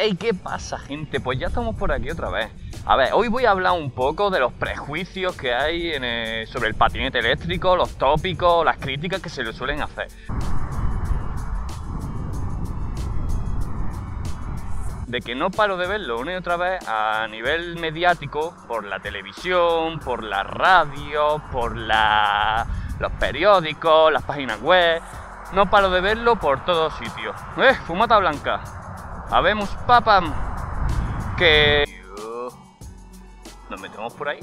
¡Hey! ¿Qué pasa, gente? Pues ya estamos por aquí otra vez. A ver, hoy voy a hablar un poco de los prejuicios que hay sobre el patinete eléctrico, los tópicos, las críticas que se le suelen hacer. De que no paro de verlo una y otra vez a nivel mediático, por la televisión, por la radio, por los periódicos, las páginas web. No paro de verlo por todos sitios. Fumata blanca. Habemos papam que nos metemos por ahí.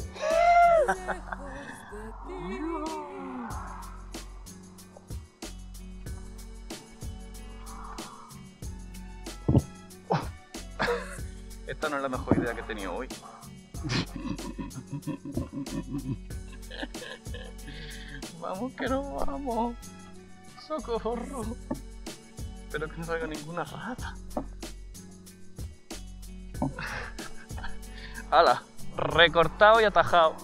Esta no es la mejor idea que he tenido hoy. Vamos que nos vamos. Socorro. Espero que no salga ninguna rata. ¡Hala! Recortado y atajado.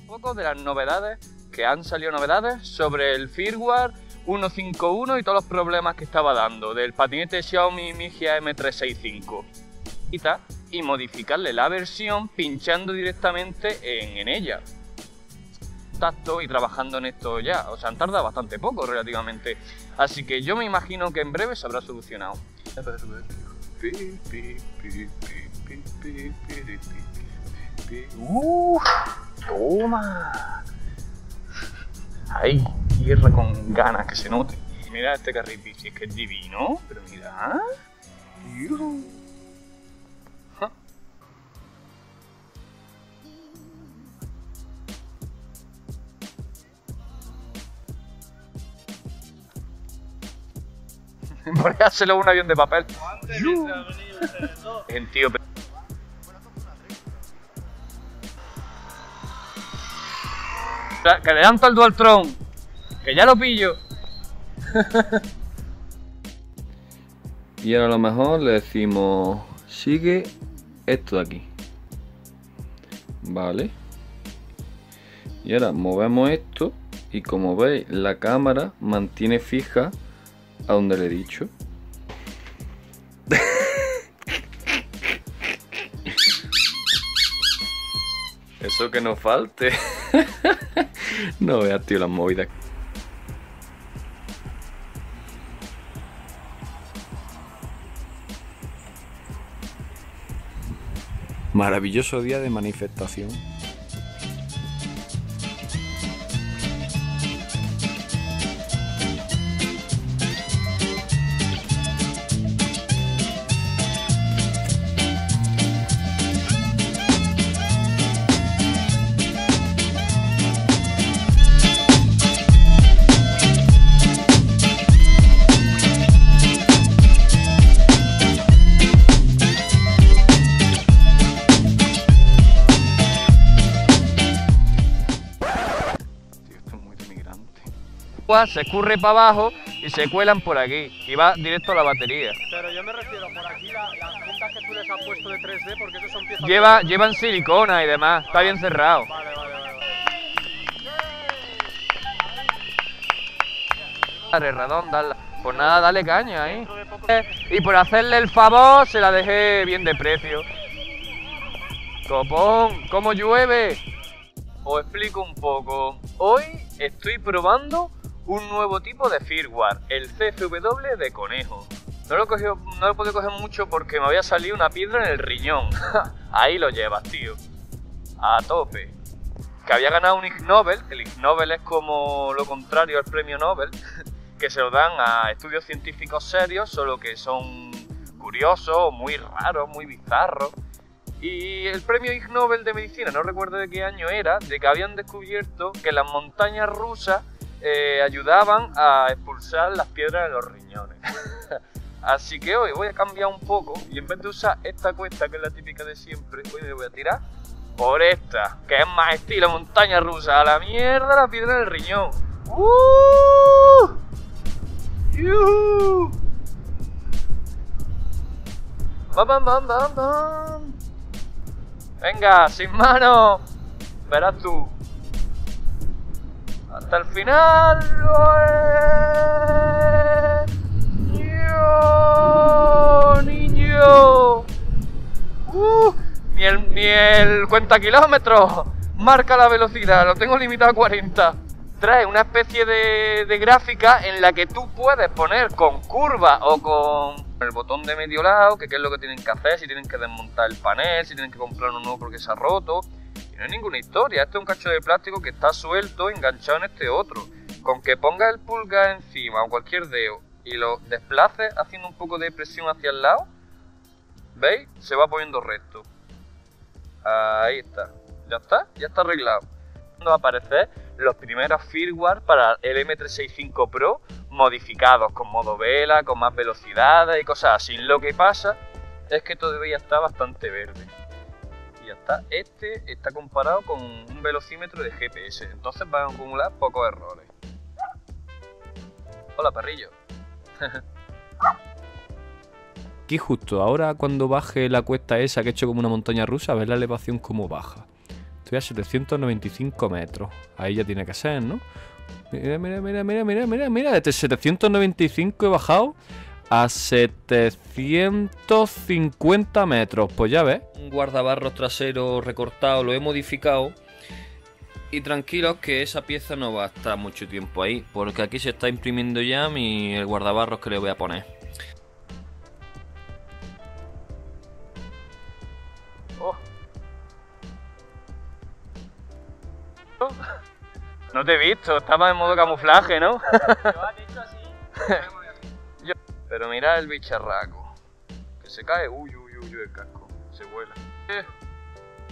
Un poco de las novedades, que han salido novedades sobre el firmware 1.5.1 y todos los problemas que estaba dando del patinete Xiaomi Mijia M365. Y modificarle la versión pinchando directamente en ella. Tacto y trabajando en esto ya, o sea, han tardado bastante poco relativamente. Así que yo me imagino que en breve se habrá solucionado. ¡Toma! ¡Ay! Tierra con ganas, que se note. Mira este carril bici, es que es divino, pero mira. Emboreárselo un avión de papel. Gentío. Que le dan todo al Dualtron. Que ya lo pillo. Y ahora a lo mejor le decimos, sigue esto de aquí. Vale. Y ahora movemos esto y como veis la cámara mantiene fija a donde le he dicho. Eso que no falte. No veas, tío, las movidas. Maravilloso día de manifestación. Se escurre para abajo y se cuelan por aquí y va directo a la batería. Pero yo me refiero por aquí las puntas que tú les has puesto de 3D, porque esos son piezas. Llevan silicona y demás, está bien cerrado. Vale. Redonda, pues nada, dale caña ahí. Y por hacerle el favor se la dejé bien de precio. Copón, ¿cómo llueve? Os explico un poco. Hoy estoy probando un nuevo tipo de firmware, el CFW de conejo. No lo he podido coger mucho porque me había salido una piedra en el riñón. Ahí lo llevas, tío. A tope. Que había ganado un Ig Nobel, el Ig Nobel es como lo contrario al premio Nobel, que se lo dan a estudios científicos serios, solo que son curiosos, muy raros, muy bizarros. Y el premio Ig Nobel de medicina, no recuerdo de qué año era, de que habían descubierto que las montañas rusas ayudaban a expulsar las piedras de los riñones. Así que hoy voy a cambiar un poco y en vez de usar esta cuesta, que es la típica de siempre, hoy me voy a tirar por esta, que es más estilo montaña rusa. A la mierda la piedra del riñón. ¡Yuhu! ¡Bam, bam, bam, bam, bam! Venga, sin mano. Verás tú. Hasta el final. ¡Niño! ¡Niño! Ni el cuenta kilómetros. Marca la velocidad. Lo tengo limitado a 40. Trae una especie de gráfica en la que tú puedes poner con curva o con el botón de medio lado, que qué es lo que tienen que hacer, si tienen que desmontar el panel, si tienen que comprar uno nuevo porque se ha roto. Y no es ninguna historia, este es un cacho de plástico que está suelto, enganchado en este otro. Con que pongas el pulgar encima o cualquier dedo y lo desplaces haciendo un poco de presión hacia el lado, ¿veis? Se va poniendo recto. Ahí está. Ya está, ya está arreglado. Nos va a aparecer los primeros firmware para el M365 Pro modificados con modo vela, con más velocidades y cosas así. Lo que pasa es que todavía está bastante verde. Y ya está. Este está comparado con un velocímetro de GPS, entonces va a acumular pocos errores. Hola, perrillo. Aquí justo ahora, cuando baje la cuesta esa que he hecho como una montaña rusa, a ver la elevación cómo baja. Estoy a 795 metros. Ahí ya tiene que ser, ¿no? Mira, mira, mira, mira, mira, mira, mira. Desde 795 he bajado a 750 metros. Pues ya ves. Un guardabarros trasero recortado, lo he modificado. Y tranquilos que esa pieza no va a estar mucho tiempo ahí, porque aquí se está imprimiendo ya el guardabarros que le voy a poner. No te he visto, estaba en modo camuflaje, ¿no? Pero mira el bicharraco, que se cae, uy, uy, uy, el casco, se vuela.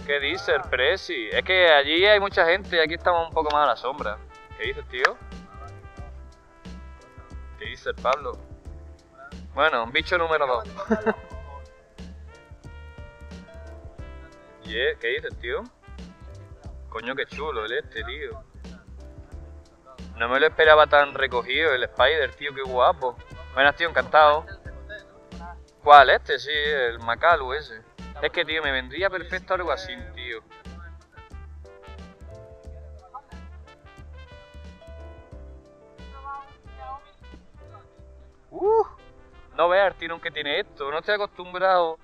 ¿Qué dice el Presi? Es que allí hay mucha gente y aquí estamos un poco más a la sombra. ¿Qué dices, tío? ¿Qué dice el Pablo? Bueno, un bicho número 2. Yeah, ¿qué dices, tío? Coño, qué chulo el este, tío. No me lo esperaba tan recogido el Spider, tío, qué guapo. Buenas, tío, encantado. ¿Cuál? Este, sí, el Macalu ese. Es que, tío, me vendría perfecto algo así, tío. No veas el tirón que tiene esto. No estoy acostumbrado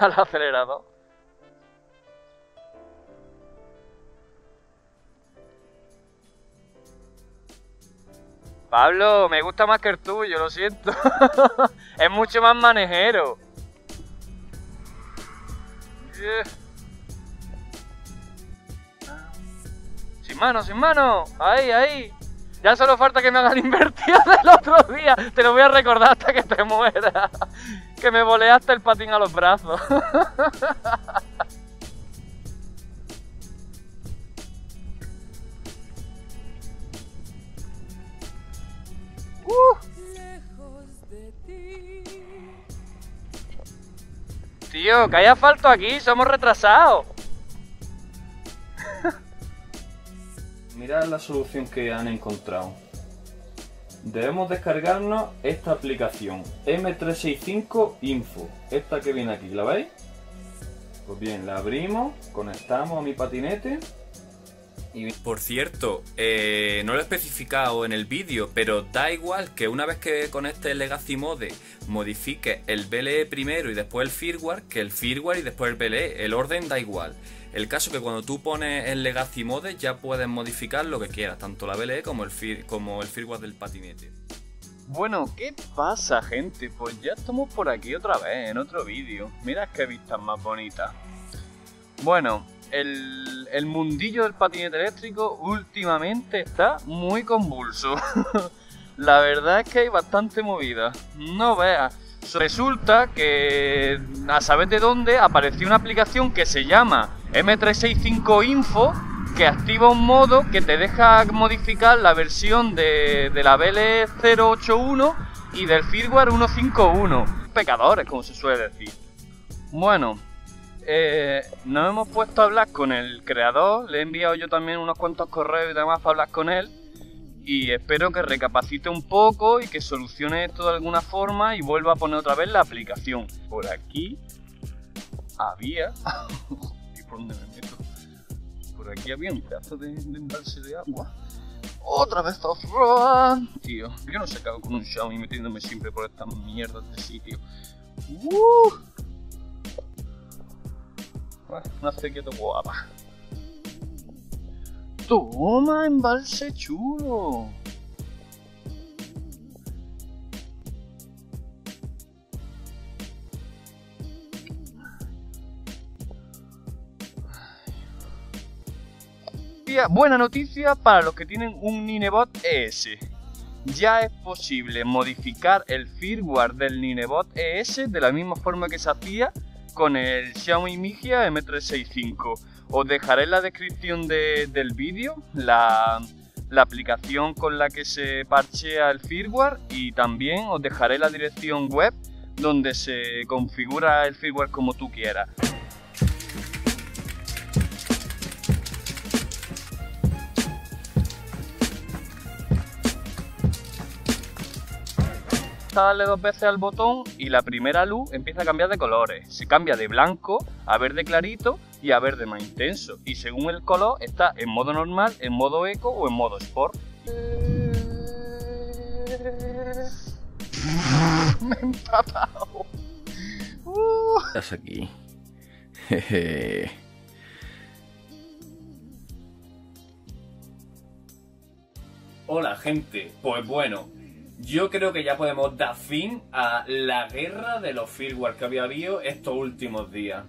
al acelerador. Pablo, me gusta más que el tuyo, lo siento. Es mucho más manejero. Yeah. Sin mano, sin mano. Ahí, ahí. Ya solo falta que me hagan invertido del otro día. Te lo voy a recordar hasta que te mueras. Que me voleaste el patín a los brazos. Tío, que hay asfalto aquí, somos retrasados. Mirad la solución que han encontrado. Debemos descargarnos esta aplicación, M365 Info, esta que viene aquí, ¿la veis? Pues bien, la abrimos, conectamos a mi patinete. Por cierto, no lo he especificado en el vídeo, pero da igual que una vez que conectes el Legacy Mode modifique el BLE primero y después el firmware, que el firmware y después el BLE, el orden da igual. El caso es que cuando tú pones el Legacy Mode ya puedes modificar lo que quieras, tanto la BLE como el firmware del patinete. Bueno, ¿qué pasa, gente? Pues ya estamos por aquí otra vez, en otro vídeo. Mirad qué vistas más bonitas. Bueno, el mundillo del patinete eléctrico últimamente está muy convulso. La verdad es que hay bastante movida. No veas. Resulta que a saber de dónde apareció una aplicación que se llama M365 Info, que activa un modo que te deja modificar la versión de la BLE 081 y del firmware 151. Pecadores, como se suele decir. Bueno, nos hemos puesto a hablar con el creador, le he enviado yo también unos cuantos correos y demás para hablar con él y espero que recapacite un poco y que solucione esto de alguna forma y vuelva a poner otra vez la aplicación. Por aquí había por donde me meto. Por aquí había un pedazo de embalse de agua. Otra vez off run, tío. Yo no sé qué hago con un Xiaomi metiéndome siempre por estas mierdas de sitio. Una sequía guapa. Toma, embalse chulo. Buena noticia para los que tienen un Ninebot ES. Ya es posible modificar el firmware del Ninebot ES de la misma forma que se hacía con el Xiaomi Mijia M365. Os dejaré en la descripción del vídeo la aplicación con la que se parchea el firmware, y también os dejaré la dirección web donde se configura el firmware como tú quieras. Dale dos veces al botón y la primera luz empieza a cambiar de colores. Se cambia de blanco a verde clarito y a verde más intenso, y según el color está en modo normal, en modo eco o en modo sport. Me he empapado. Estás aquí. Jeje. Hola, gente, pues bueno, yo creo que ya podemos dar fin a la guerra de los firmware que había habido estos últimos días.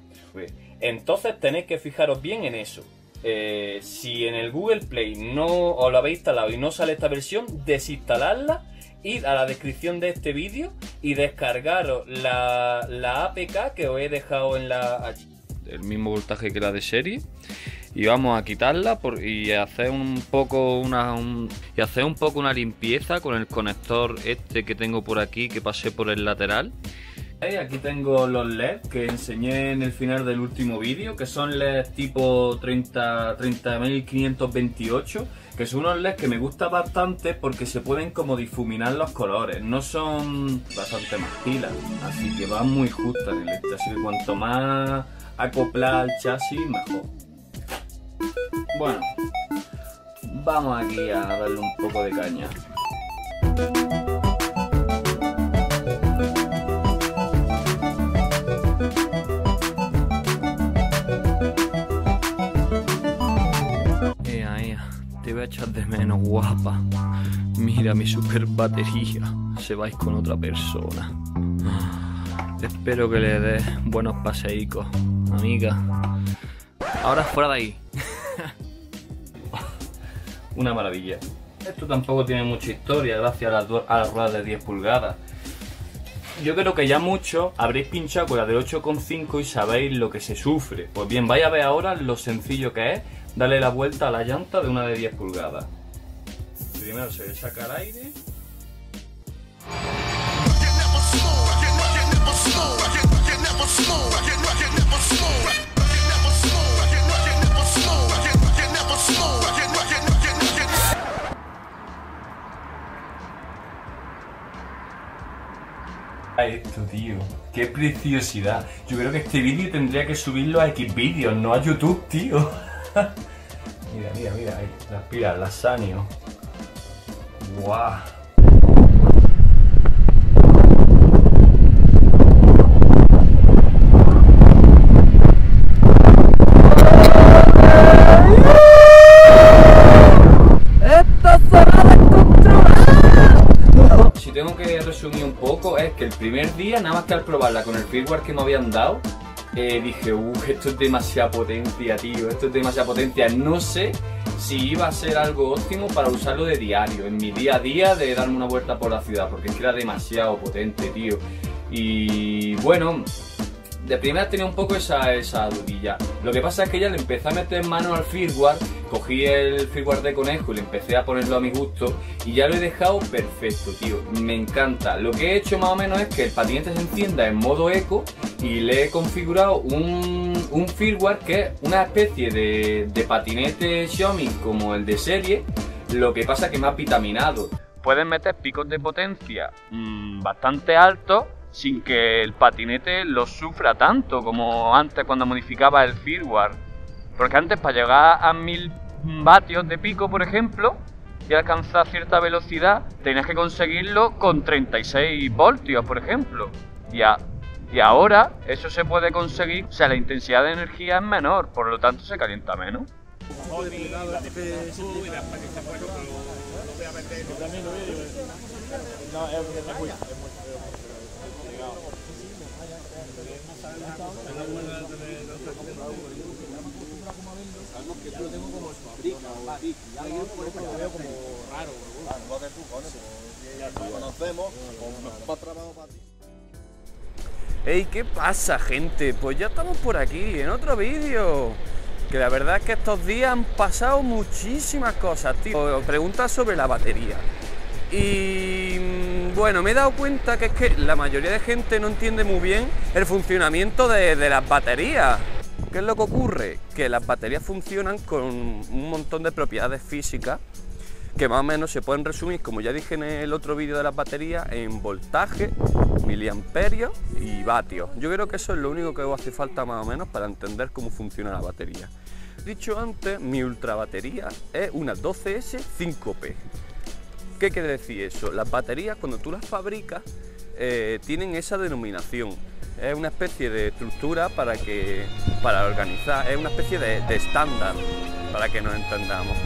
Entonces tenéis que fijaros bien en eso. Si en el Google Play no os lo habéis instalado y no sale esta versión, desinstaladla, id a la descripción de este vídeo y descargaros la APK que os he dejado en la... El mismo voltaje que la de serie. Y vamos a quitarla y hacer un poco una limpieza con el conector este que tengo por aquí, que pasé por el lateral. Aquí tengo los LEDs que enseñé en el final del último vídeo, que son LEDs tipo 30.528, que son unos LEDs que me gustan bastante porque se pueden como difuminar los colores, no son bastante más pilas, así que van muy justas en el este, así que cuanto más acoplar al chasis mejor. Bueno, vamos aquí a darle un poco de caña. Te voy a echar de menos, guapa. Mira mi super batería. Se vais con otra persona. Espero que le des buenos paseicos, amiga. Ahora fuera de ahí. Una maravilla. Esto tampoco tiene mucha historia, gracias a las ruedas de 10 pulgadas. Yo creo que ya muchos habréis pinchado con la de 8,5 y sabéis lo que se sufre. Pues bien, vais a ver ahora lo sencillo que es darle la vuelta a la llanta de una de 10 pulgadas. Primero se le saca el aire. Esto, tío, qué preciosidad. Yo creo que este vídeo tendría que subirlo a Xvideos, no a YouTube, tío. Mira, mira, mira, las pilas, las sanio. Guau. Un poco es que el primer día, nada más que al probarla con el firmware que me habían dado, dije, esto es demasiada potencia, tío, esto es demasiada potencia. No sé si iba a ser algo óptimo para usarlo de diario, en mi día a día, de darme una vuelta por la ciudad, porque es que era demasiado potente, tío. Y bueno, de primera tenía un poco esa dudilla. Lo que pasa es que ya le empecé a meter mano al firmware, cogí el firmware de conejo y le empecé a ponerlo a mi gusto, y ya lo he dejado perfecto, tío, me encanta. Lo que he hecho más o menos es que el patinete se encienda en modo eco y le he configurado un firmware que es una especie de patinete Xiaomi como el de serie, lo que pasa que más vitaminado. Puedes meter picos de potencia bastante altos sin que el patinete lo sufra tanto como antes cuando modificaba el firmware. Porque antes, para llegar a 1000 vatios de pico, por ejemplo, y alcanzar cierta velocidad, tenías que conseguirlo con 36 voltios, por ejemplo. Y ahora eso se puede conseguir, o sea, la intensidad de energía es menor, por lo tanto se calienta menos. Hey, ¿qué pasa, gente? Pues ya estamos por aquí en otro vídeo. Que la verdad es que estos días han pasado muchísimas cosas, tío. Preguntas sobre la batería. Y bueno, me he dado cuenta que es que la mayoría de gente no entiende muy bien el funcionamiento de las baterías. ¿Qué es lo que ocurre? Que las baterías funcionan con un montón de propiedades físicas que más o menos se pueden resumir, como ya dije en el otro vídeo de las baterías, en voltaje, miliamperios y vatios. Yo creo que eso es lo único que os hace falta más o menos para entender cómo funciona la batería. Dicho antes, mi ultrabatería es una 12S 5P. ¿Qué quiere decir eso? Las baterías, cuando tú las fabricas, tienen esa denominación. Es una especie de estructura para organizar, es una especie de estándar, para que nos entendamos.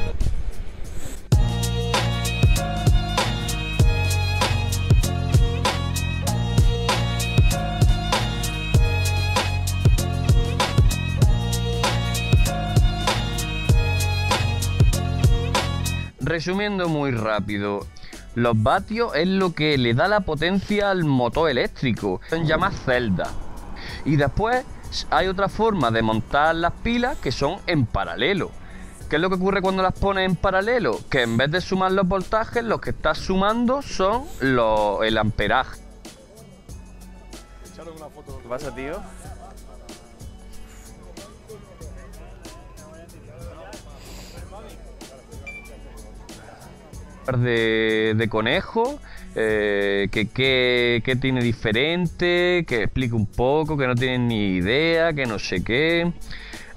Resumiendo muy rápido, los vatios es lo que le da la potencia al motor eléctrico, son llamadas celdas. Y después hay otra forma de montar las pilas, que son en paralelo. ¿Qué es lo que ocurre cuando las pones en paralelo? Que en vez de sumar los voltajes, los que estás sumando son el amperaje. ¿Qué pasa, tío? De conejo, que tiene diferente, que explique un poco, que no tienen ni idea, que no sé qué.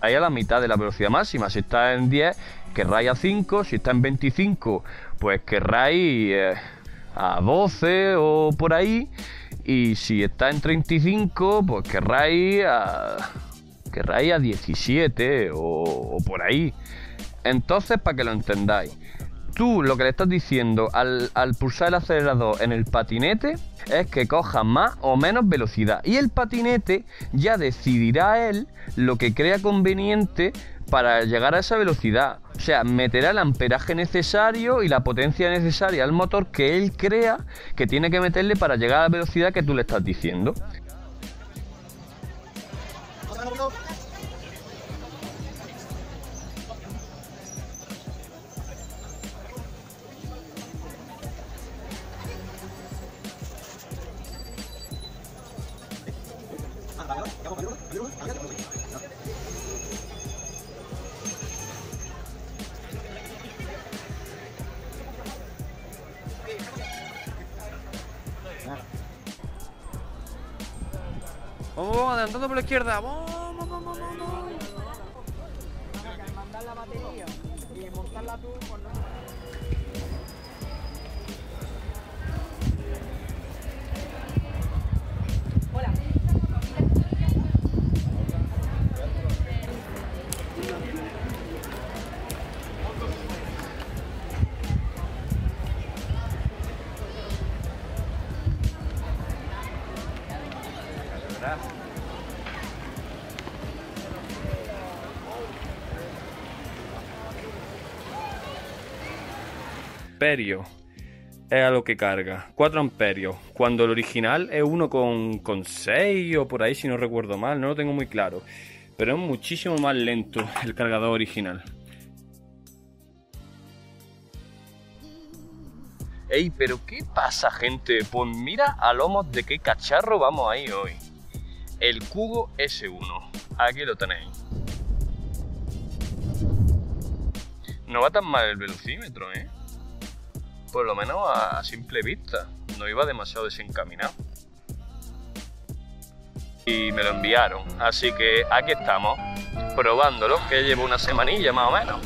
Ahí a la mitad de la velocidad máxima, si está en 10, querráis a 5, si está en 25, pues querráis a 12 o por ahí, y si está en 35, pues querráis a 17 o por ahí. Entonces, para que lo entendáis, tú lo que le estás diciendo al pulsar el acelerador en el patinete es que coja más o menos velocidad, y el patinete ya decidirá él lo que crea conveniente para llegar a esa velocidad. O sea, meterá el amperaje necesario y la potencia necesaria al motor que él crea que tiene que meterle para llegar a la velocidad que tú le estás diciendo. Vamos adelantando por la izquierda. Vamos. Al mandar la batería y montarla tú con nosotros. Hola. Amperio es a lo que carga, 4 amperios, cuando el original es 1,6 o por ahí, si no recuerdo mal, no lo tengo muy claro, pero es muchísimo más lento el cargador original. Ey, pero ¿qué pasa, gente? Pues mira a lomos de qué cacharro vamos ahí hoy. El Kugoo S1, aquí lo tenéis. No va tan mal el velocímetro, ¿eh? Por lo menos a simple vista, no iba demasiado desencaminado. y me lo enviaron. Así que aquí estamos, probándolo, que llevo una semanilla más o menos.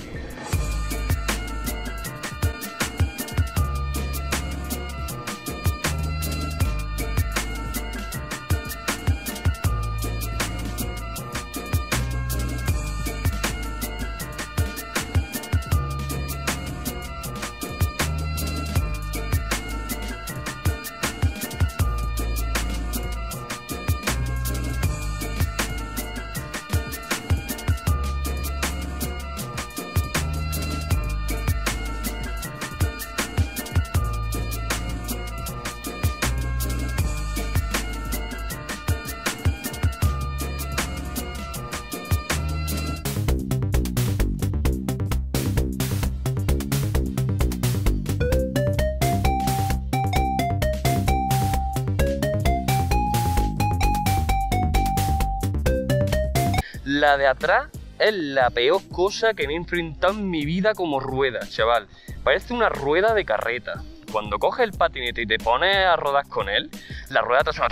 La de atrás es la peor cosa que me he enfrentado en mi vida como rueda, chaval. Parece una rueda de carreta. Cuando coges el patinete y te pones a rodar con él, la rueda te suena.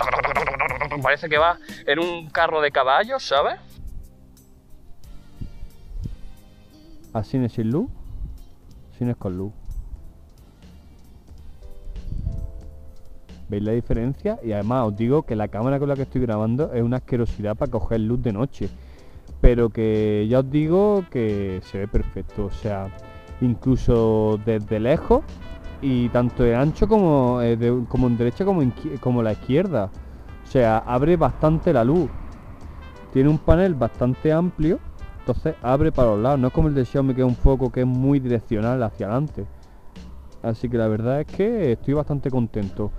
Parece que vas en un carro de caballos, ¿sabes? A cine sin luz, cines con luz. ¿Veis la diferencia? Y además os digo que la cámara con la que estoy grabando es una asquerosidad para coger luz de noche. Pero que ya os digo que se ve perfecto, o sea, incluso desde lejos y tanto de ancho como, como en derecha como la izquierda. O sea, abre bastante la luz. Tiene un panel bastante amplio, entonces abre para los lados. No es como el de Xiaomi, que es un foco que es muy direccional hacia adelante. Así que la verdad es que estoy bastante contento.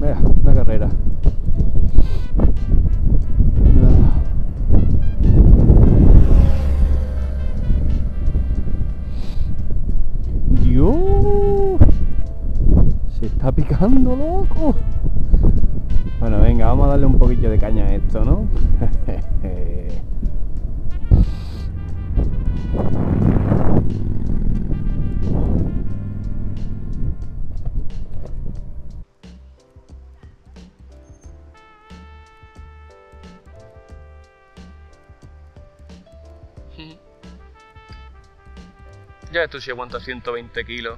Mira, una carrera. Dios, se está picando, loco. Bueno, venga, vamos a darle un poquillo de caña a esto, ¿no? Ya esto sí aguanta 120 kilos.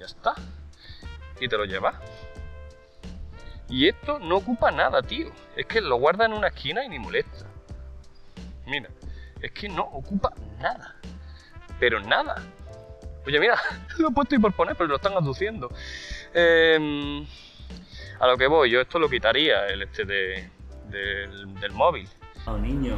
Ya está. Y te lo llevas. Y esto no ocupa nada, tío. Es que lo guarda en una esquina y ni molesta. Mira, es que no ocupa nada. Pero nada. Oye, mira, lo he puesto y por poner, pero lo están aduciendo. A lo que voy, yo esto lo quitaría, el este del móvil. Oh, niño.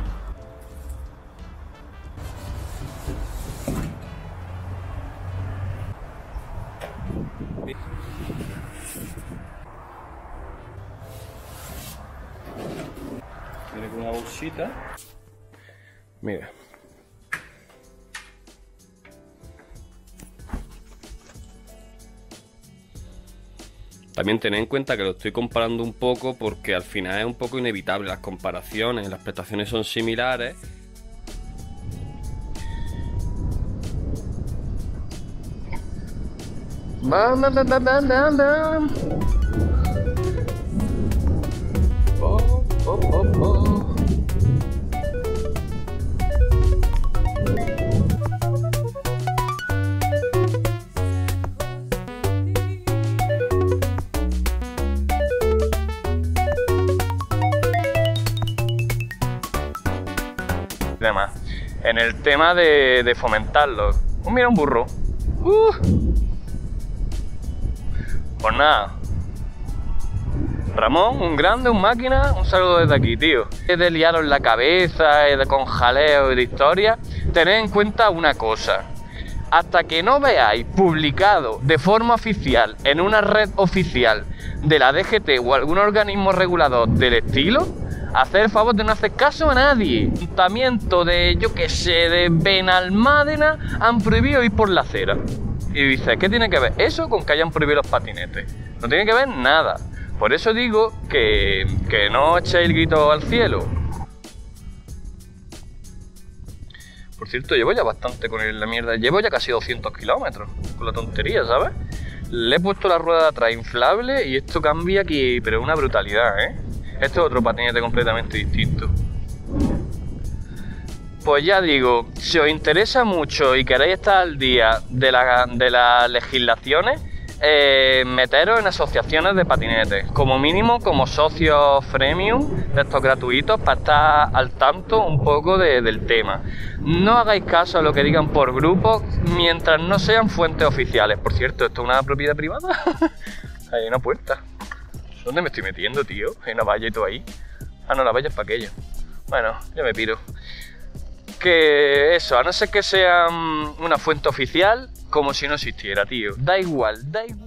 Tiene una bolsita. Mira. También tened en cuenta que lo estoy comparando un poco porque al final es un poco inevitable las comparaciones, las prestaciones son similares. Bam, bam, bam, bam, bam, bam. Oh, oh, oh, oh. En el tema de fomentarlo. Oh, mira, un burro. Pues nada, Ramón, un grande, un máquina, un saludo desde aquí, tío. Es de liaros la cabeza, es de con jaleo y de historia. Tened en cuenta una cosa: hasta que no veáis publicado de forma oficial en una red oficial de la DGT o algún organismo regulador del estilo, hacer el favor de no hacer caso a nadie. Ayuntamiento de, yo que sé, de Benalmádena han prohibido ir por la acera. Y dices, ¿qué tiene que ver eso con que hayan prohibido los patinetes? No tiene que ver nada. Por eso digo que no echéis el grito al cielo. Por cierto, llevo ya bastante con la mierda. Llevo ya casi 200 kilómetros con la tontería, ¿sabes? Le he puesto la rueda de atrás inflable y esto cambia aquí, pero es una brutalidad, ¿eh? Este es otro patinete completamente distinto. Pues ya digo, si os interesa mucho y queréis estar al día de las legislaciones, meteros en asociaciones de patinetes, como mínimo como socios freemium de estos gratuitos, para estar al tanto un poco del tema. No hagáis caso a lo que digan por grupos mientras no sean fuentes oficiales. Por cierto, esto es una propiedad privada. Hay una puerta. ¿Dónde me estoy metiendo, tío? Hay una valla y todo ahí. Ah, no, la valla es para aquello. Bueno, ya me piro. Que eso, a no ser que sea una fuente oficial, como si no existiera, tío. Da igual, da igual.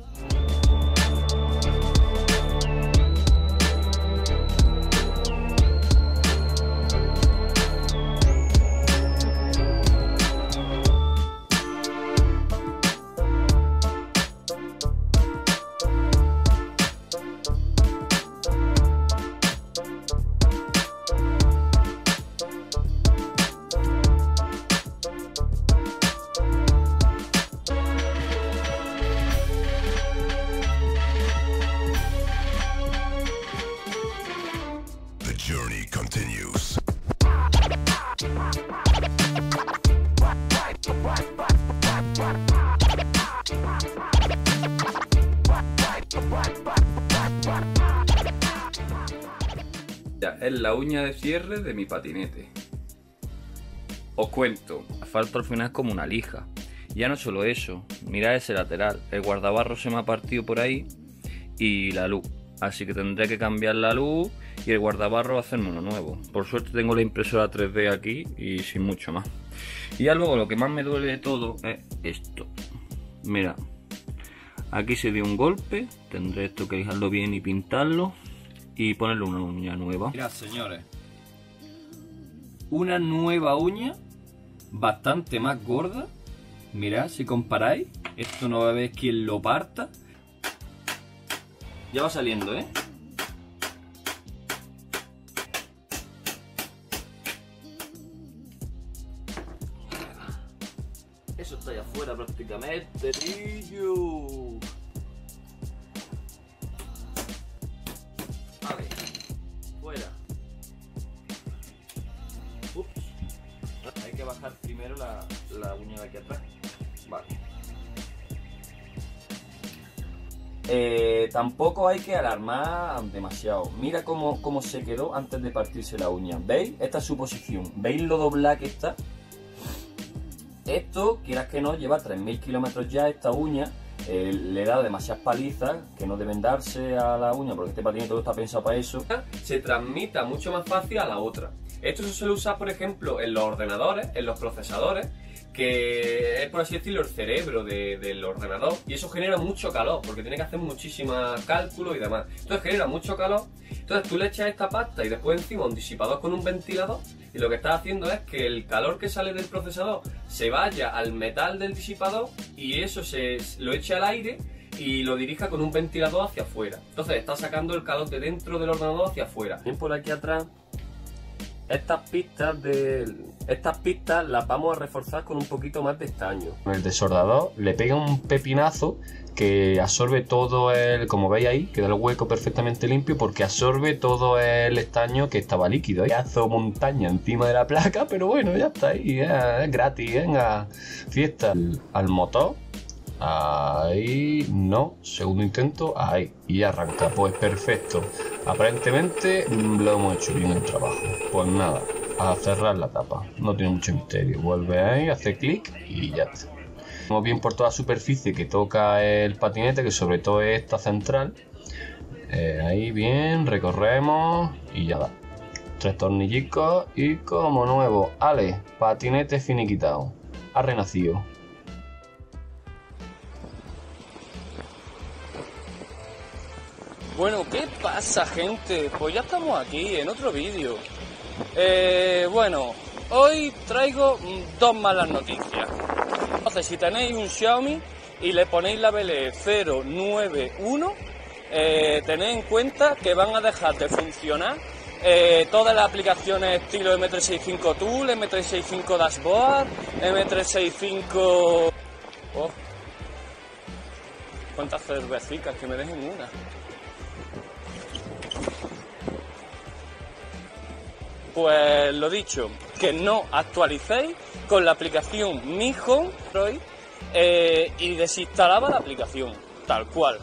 Es la uña de cierre de mi patinete. Os cuento, el asfalto al final es como una lija. Ya no solo eso, mirad ese lateral, el guardabarro se me ha partido por ahí y la luz, así que tendré que cambiar la luz y el guardabarro hacerme uno nuevo. Por suerte tengo la impresora 3D aquí y sin mucho más. Y ya luego lo que más me duele de todo es esto. Mira, aquí se dio un golpe, tendré esto que lijarlo bien y pintarlo y ponerle una uña nueva. Mirad, señores, una nueva uña bastante más gorda. Mirad, si comparáis, esto no va a haber quien lo parta. Ya va saliendo, ¿eh? Eso está allá afuera prácticamente, tío. Primero la uña de aquí atrás. Vale. Tampoco hay que alarmar demasiado. Mira cómo se quedó antes de partirse la uña. ¿Veis? Esta es su posición. ¿Veis lo doblada que está? Esto, quieras que no, lleva 3000 kilómetros ya esta uña. Le da demasiadas palizas que no deben darse a la uña, porque este patinete todo está pensado para eso. Se transmita mucho más fácil a la otra. Esto se suele usar, por ejemplo, en los ordenadores, en los procesadores, que es, por así decirlo, el cerebro del ordenador, y eso genera mucho calor, porque tiene que hacer muchísimos cálculos y demás. Entonces genera mucho calor, entonces tú le echas esta pasta y después encima un disipador con un ventilador, y lo que estás haciendo es que el calor que sale del procesador se vaya al metal del disipador y eso se lo eche al aire y lo dirija con un ventilador hacia afuera. Entonces está sacando el calor de dentro del ordenador hacia afuera. Bien, por aquí atrás. Estas pistas las vamos a reforzar con un poquito más de estaño. El desordador le pega un pepinazo que absorbe todo el... Como veis ahí, queda el hueco perfectamente limpio porque absorbe todo el estaño que estaba líquido. Ya hizo montaña encima de la placa, pero bueno, ya está ahí, ya, es gratis, venga, fiesta. Al motor, ahí, no, segundo intento, ahí, y arranca, pues perfecto. Aparentemente lo hemos hecho bien el trabajo. Pues nada, a cerrar la tapa, no tiene mucho misterio. Vuelve ahí, hace clic y ya está. Vamos bien por toda la superficie que toca el patinete, que sobre todo es esta central. Ahí bien, recorremos y ya da. 3 tornillicos y como nuevo. Ale, patinete finiquitado. Ha renacido. Bueno, ¿qué pasa, gente? Pues ya estamos aquí en otro vídeo. Bueno, hoy traigo dos malas noticias. Entonces, si tenéis un Xiaomi y le ponéis la BLE 091, tened en cuenta que van a dejar de funcionar todas las aplicaciones estilo M365 Tool, M365 Dashboard, M365... Oh. ¿Cuántas cervecitas? Que me dejen una. Pues lo dicho, que no actualicéis con la aplicación Mi Home y desinstalaba la aplicación, tal cual.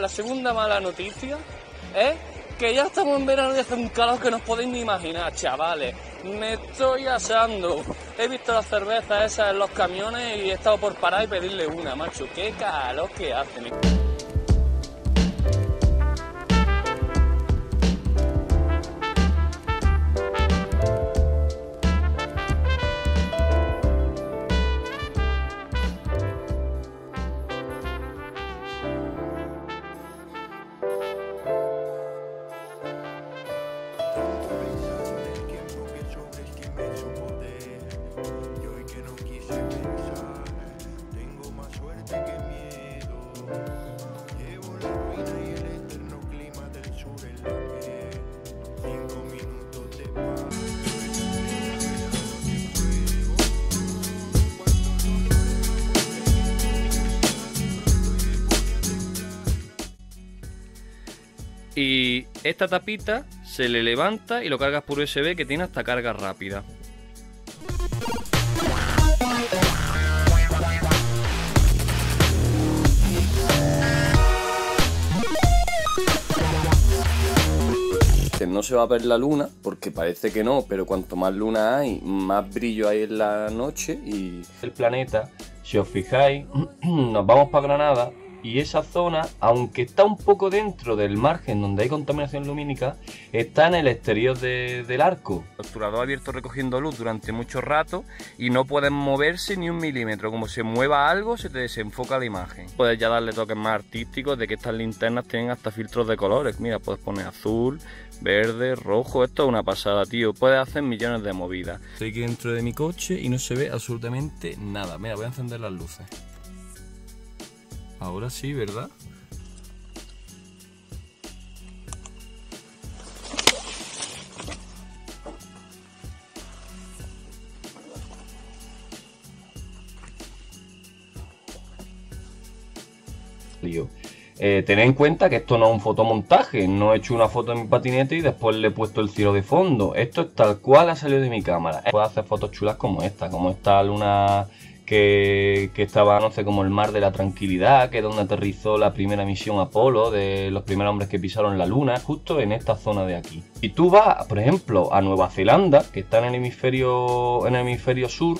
La segunda mala noticia es que ya estamos en verano y hace un calor que no os podéis ni imaginar, chavales. Me estoy asando. He visto las cervezas esas en los camiones y he estado por parar y pedirle una, macho. Qué calor que hace. Y esta tapita se le levanta y lo cargas por USB, que tiene hasta carga rápida. No se va a ver la luna, porque parece que no, pero cuanto más luna hay, más brillo hay en la noche y... El planeta, si os fijáis, nos vamos para Granada. Y esa zona, aunque está un poco dentro del margen donde hay contaminación lumínica, está en el exterior del arco. El obturador abierto recogiendo luz durante mucho rato y no pueden moverse ni un milímetro. Como se mueva algo, se te desenfoca la imagen. Puedes ya darle toques más artísticos, de que estas linternas tienen hasta filtros de colores. Mira, puedes poner azul, verde, rojo. Esto es una pasada, tío. Puedes hacer millones de movidas. Estoy aquí dentro de mi coche y no se ve absolutamente nada. Mira, voy a encender las luces. Ahora sí, ¿verdad? Lío. Tened en cuenta que esto no es un fotomontaje. No he hecho una foto en mi patinete y después le he puesto el cielo de fondo. Esto es tal cual ha salido de mi cámara. Puedo hacer fotos chulas como esta luna... Que estaba, no sé, como el mar de la tranquilidad, que es donde aterrizó la primera misión Apolo, de los primeros hombres que pisaron la luna, justo en esta zona de aquí. Y tú vas, por ejemplo, a Nueva Zelanda, que está en el hemisferio sur,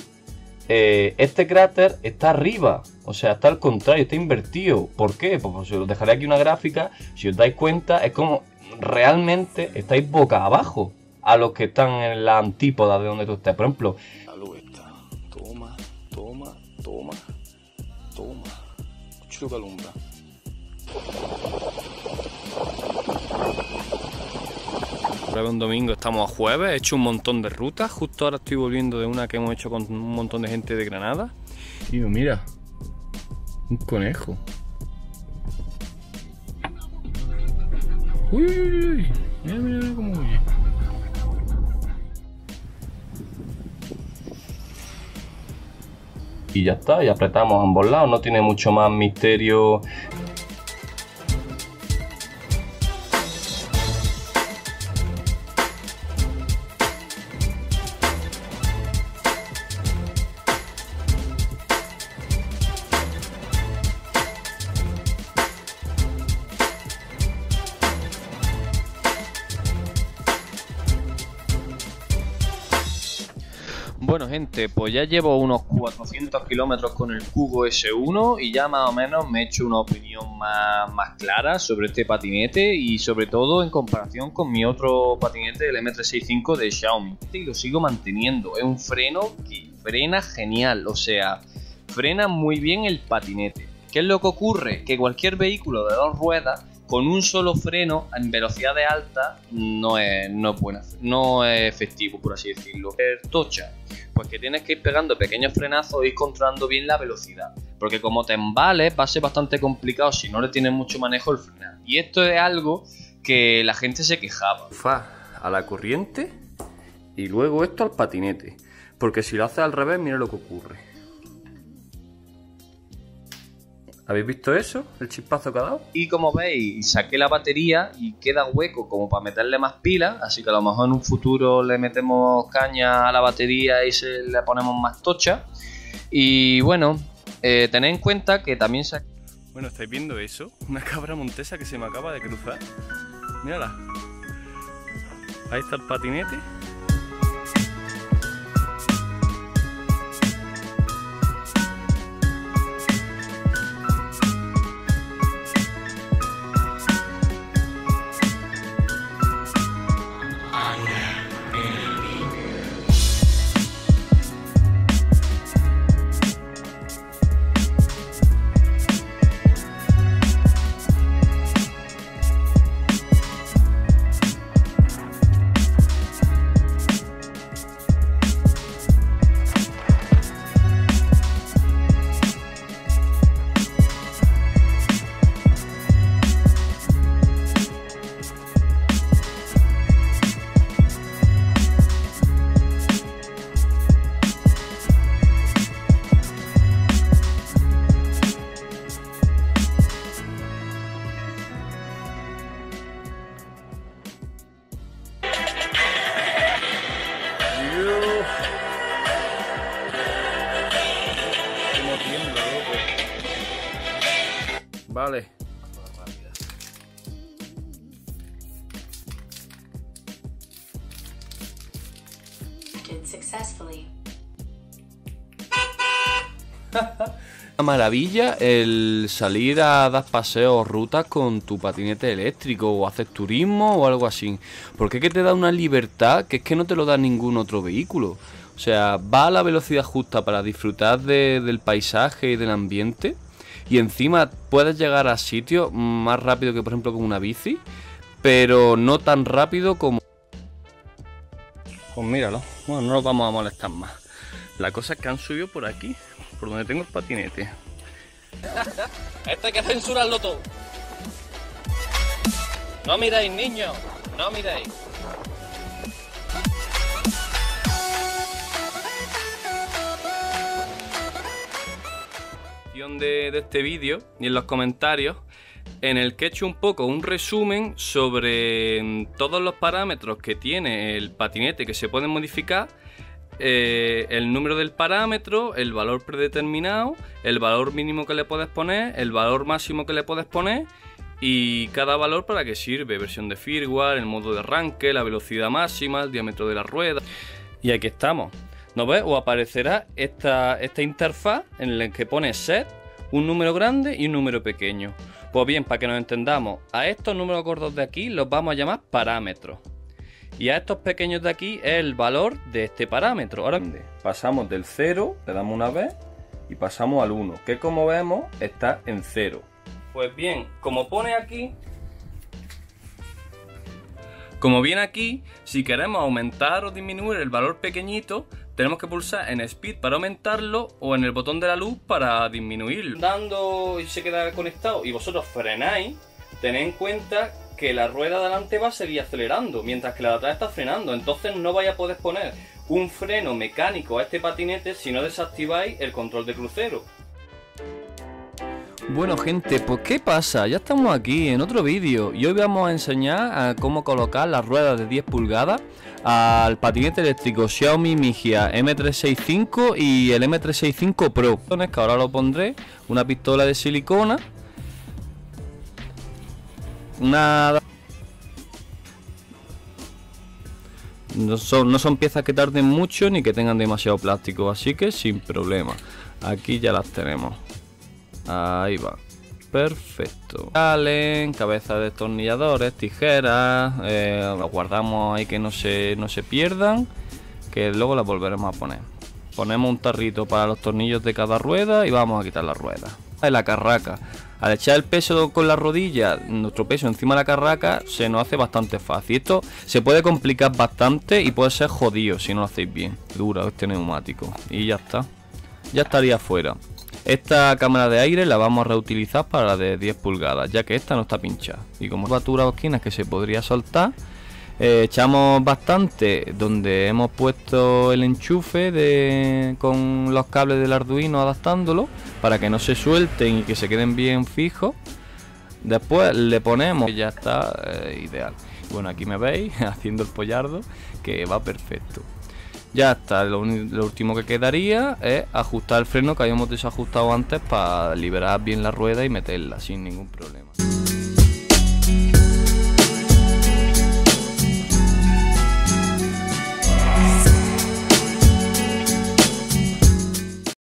este cráter está arriba, o sea, está al contrario, está invertido. ¿Por qué? Pues os dejaré aquí una gráfica, si os dais cuenta, es como realmente estáis boca abajo a los que están en la antípoda de donde tú estás. Por ejemplo, la luz está, toma. Toma, chulo que alumbra. Ahora es un domingo, estamos a jueves, he hecho un montón de rutas. Justo ahora estoy volviendo de una que hemos hecho con un montón de gente de Granada. Tío, mira, un conejo. Uy, uy, uy, mira cómo huye. Y ya está, y apretamos a ambos lados, no tiene mucho más misterio. Bueno, gente, pues ya llevo unos 400 kilómetros con el Kugoo S1 y ya más o menos me he hecho una opinión más clara sobre este patinete y sobre todo en comparación con mi otro patinete, el M365 de Xiaomi. Y lo sigo manteniendo, es un freno que frena genial, o sea, frena muy bien el patinete. ¿Qué es lo que ocurre? Que cualquier vehículo de dos ruedas con un solo freno en velocidades altas no es efectivo, por así decirlo. Tocha, pues que tienes que ir pegando pequeños frenazos e ir controlando bien la velocidad, porque como te embales va a ser bastante complicado si no le tienes mucho manejo el frenar. Y esto es algo que la gente se quejaba. Fa, a la corriente y luego esto al patinete, porque si lo haces al revés, mira lo que ocurre. ¿Habéis visto eso? El chispazo que ha dado. Y como veis, saqué la batería y queda hueco como para meterle más pilas, así que a lo mejor en un futuro le metemos caña a la batería y se le ponemos más tocha. Y bueno, tened en cuenta que también saqué... Bueno, ¿estáis viendo eso? Una cabra montesa que se me acaba de cruzar. Mírala. Ahí está el patinete. Vale. Una maravilla el salir a dar paseos o rutas con tu patinete eléctrico, o hacer turismo o algo así, porque es que te da una libertad que es que no te lo da ningún otro vehículo. O sea, va a la velocidad justa para disfrutar del paisaje y del ambiente. Y encima puedes llegar a sitios más rápido que, por ejemplo, con una bici, pero no tan rápido como... Pues míralo, bueno, no nos vamos a molestar más. La cosa es que han subido por aquí, por donde tengo el patinete. Esto hay que censurarlo todo. No miréis, niños, no miréis. De este vídeo y en los comentarios, en el que he hecho un poco un resumen sobre todos los parámetros que tiene el patinete que se pueden modificar, el número del parámetro, el valor predeterminado, el valor mínimo que le puedes poner, el valor máximo que le puedes poner y cada valor para qué sirve: versión de firmware, el modo de arranque, la velocidad máxima, el diámetro de la rueda. Y aquí estamos. ¿No ves? Os aparecerá esta interfaz en la que pone set, un número grande y un número pequeño. Pues bien, para que nos entendamos, a estos números gordos de aquí los vamos a llamar parámetros. Y a estos pequeños de aquí es el valor de este parámetro. Ahora pasamos del 0, le damos una vez y pasamos al 1, que como vemos está en 0. Pues bien, como viene aquí, si queremos aumentar o disminuir el valor pequeñito, tenemos que pulsar en Speed para aumentarlo o en el botón de la luz para disminuirlo. Dando y se queda conectado y vosotros frenáis, tened en cuenta que la rueda de adelante va a seguir acelerando, mientras que la de atrás está frenando. Entonces no vais a poder poner un freno mecánico a este patinete si no desactiváis el control de crucero. Bueno gente, pues ¿qué pasa? Ya estamos aquí en otro vídeo y hoy vamos a enseñar a cómo colocar las ruedas de 10 pulgadas al patinete eléctrico Xiaomi Mijia M365 y el M365 Pro. Que ahora lo pondré, una pistola de silicona, no son piezas que tarden mucho ni que tengan demasiado plástico, así que sin problema. Aquí ya las tenemos. Ahí va, perfecto. Salen, cabeza de destornilladores, tijeras, las guardamos ahí que no se pierdan, que luego las volveremos a poner. Ponemos un tarrito para los tornillos de cada rueda y vamos a quitar las ruedas. de la carraca. Al echar el peso con la rodilla, nuestro peso encima de la carraca, se nos hace bastante fácil. Esto se puede complicar bastante y puede ser jodido si no lo hacéis bien. Dura este neumático y ya está. Ya estaría fuera. Esta cámara de aire la vamos a reutilizar para la de 10 pulgadas, ya que esta no está pinchada. Y como batura o esquinas que se podría soltar, echamos bastante donde hemos puesto el enchufe con los cables del Arduino, adaptándolo para que no se suelten y que se queden bien fijos. Después le ponemos y ya está, ideal. Bueno, aquí me veis haciendo el pollardo, que va perfecto. Ya está, lo último que quedaría es ajustar el freno que habíamos desajustado antes para liberar bien la rueda y meterla sin ningún problema.